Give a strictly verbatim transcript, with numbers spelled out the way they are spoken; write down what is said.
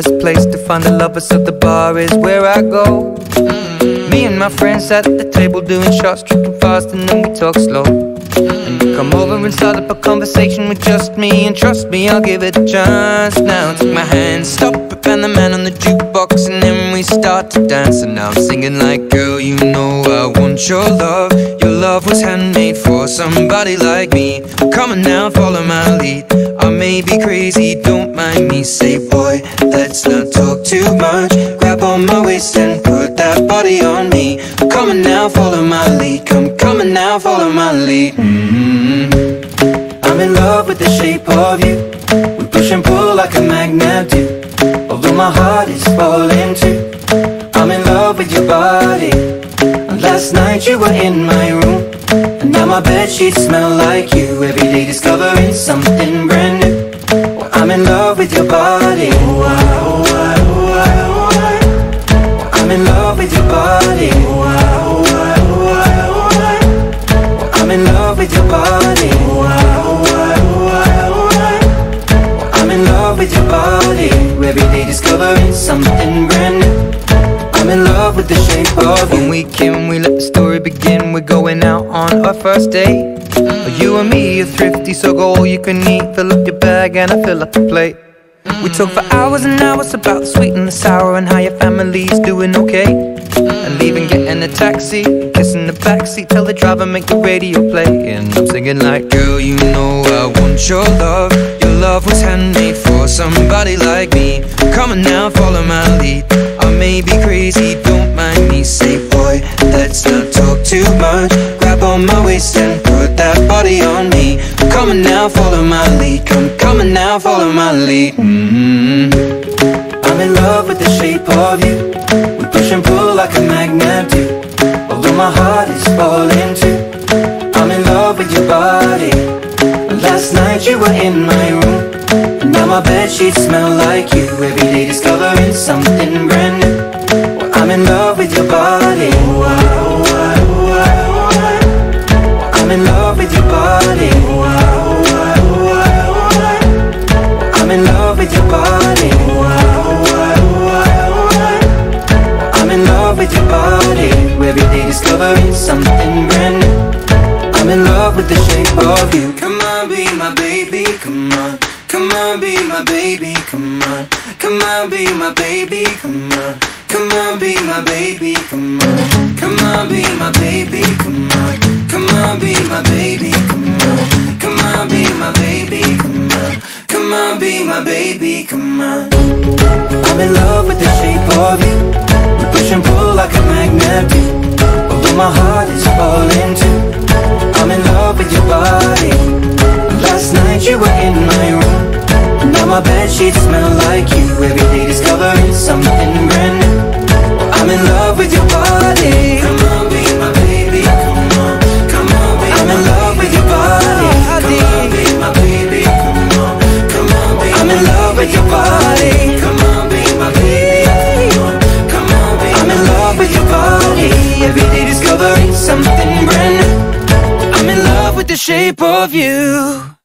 best place to find a lover, so the bar is where I go. Mm-hmm. Me and my friends sat at the table doing shots, tripping fast, and then we talk slow. Mm-hmm. And you come over and start up a conversation with just me, and trust me, I'll give it a chance. Now take my hand, stop it, and the man on the jukebox, and then we start to dance. And now I'm singing like, girl, you know I want your love. Your love was handmade for somebody like me. Come on now, follow my lead. I may be crazy, don't mind me. Say, boy, let's not talk too much. Grab on my waist and put that body on me. I'm coming now, follow my lead. Come, coming now, follow my lead. Mm-hmm. I'm in love with the shape of you. We push and pull like a magnet do. Although my heart is falling too, I'm in love with your body. And last night you were in my room, and now my bedsheets smell like you. Every day discovering something brand new. Well, I'm in love with your body. Oh, I, oh, I, oh, I, oh, I. Well, I'm in love with your body. Oh, I, oh, I, oh, I, oh, I. Well, I'm in love with your body. Oh, I, oh, I, oh, I, oh, I. Well, I'm in love with your body. Every day discovering something brand new. I'm in love with the shape of you. When we came, we let the story begin. We're going out on our first date. Mm-hmm. You and me are thrifty, so go all you can eat. Fill up your bag and I fill up the plate. Mm-hmm. We talk for hours and hours about the sweet and the sour, and how your family's doing okay. Mm-hmm. And leaving, getting a taxi, kissing the backseat. Tell the driver, make the radio play. And I'm singing like, girl, you know I want your love. Your love was handmade for somebody like me. Come on now, follow my lead. I may be crazy, don't mind me. Say, boy, let's not talk too much. Grab on my waist and put that body on me. I'm coming now, follow my lead. Come, coming now, follow my lead. Mm-hmm. I'm in love with the shape of you. We push and pull like a magnet do. Although my heart is falling too, I'm in love with your body. Last night you were in my room, and now my bedsheets smell like you. Every day discovering something brand new. Well, I'm in love with your body. Oh, I, oh, I, oh, I, oh, I. Well, I'm in love with your body. Oh, I, oh, I, oh, I, oh, I. Well, I'm in love with your body. Oh, I, oh, I, oh, I, oh, I. Well, I'm in love with your body. Every day discovering something brand new. I'm in love with the shape of you. Come on, be my baby, come on. Come on, be my baby, come on. Come on, be my baby, come on. Come on, be my baby, come on. Come on, be my baby, come on. Come on, be my baby, come on. Come on, be my baby, come on. Come on, be my baby, come on. I'm in love with the shape of you. We push and pull like a magnet do. Although my heart is falling too, I'm in love with your body. Last night you were in my room, now my bedsheets smell like you. Every day discovering something brand new. Well, I'm in love with your body. Come on, be my baby, come on. Come on, be I'm my in love baby. With your body. Come on, be my baby, come on. Come on, be I'm my in love baby. With your body. Come on, be my baby, come on. Come on, be I'm my in love baby. With your body. Every day discovering something brand new. I'm in love with the shape of you.